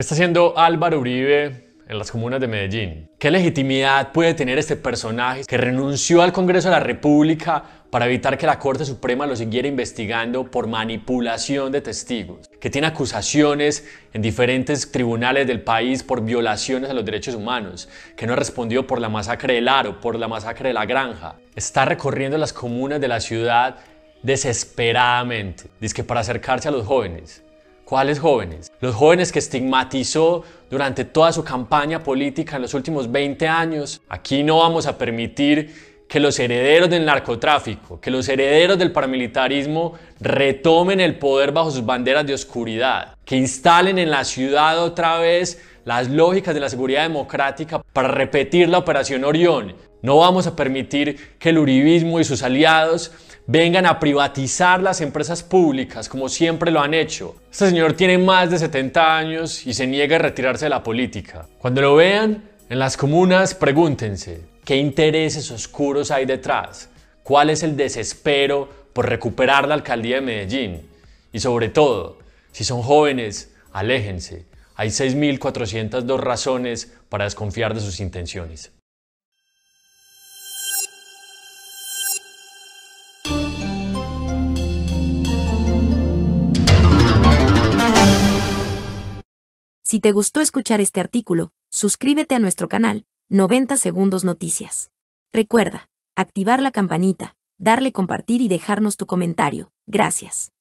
¿Qué está haciendo Álvaro Uribe en las comunas de Medellín? ¿Qué legitimidad puede tener este personaje que renunció al Congreso de la República para evitar que la Corte Suprema lo siguiera investigando por manipulación de testigos? Que tiene acusaciones en diferentes tribunales del país por violaciones a los derechos humanos. Que no ha respondido por la masacre del Aro, por la masacre de la Granja. Está recorriendo las comunas de la ciudad desesperadamente. Dizque para acercarse a los jóvenes. ¿Cuáles jóvenes? Los jóvenes que estigmatizó durante toda su campaña política en los últimos 20 años. Aquí no vamos a permitir que los herederos del narcotráfico, que los herederos del paramilitarismo retomen el poder bajo sus banderas de oscuridad, que instalen en la ciudad otra vez las lógicas de la seguridad democrática para repetir la operación Orión. No vamos a permitir que el uribismo y sus aliados vengan a privatizar las empresas públicas como siempre lo han hecho. Este señor tiene más de 70 años y se niega a retirarse de la política. Cuando lo vean en las comunas, pregúntense qué intereses oscuros hay detrás, cuál es el desespero por recuperar la alcaldía de Medellín y sobre todo, si son jóvenes, aléjense. Hay 6.402 razones para desconfiar de sus intenciones. Si te gustó escuchar este artículo, suscríbete a nuestro canal 90 Segundos Noticias. Recuerda, activar la campanita, darle compartir y dejarnos tu comentario. Gracias.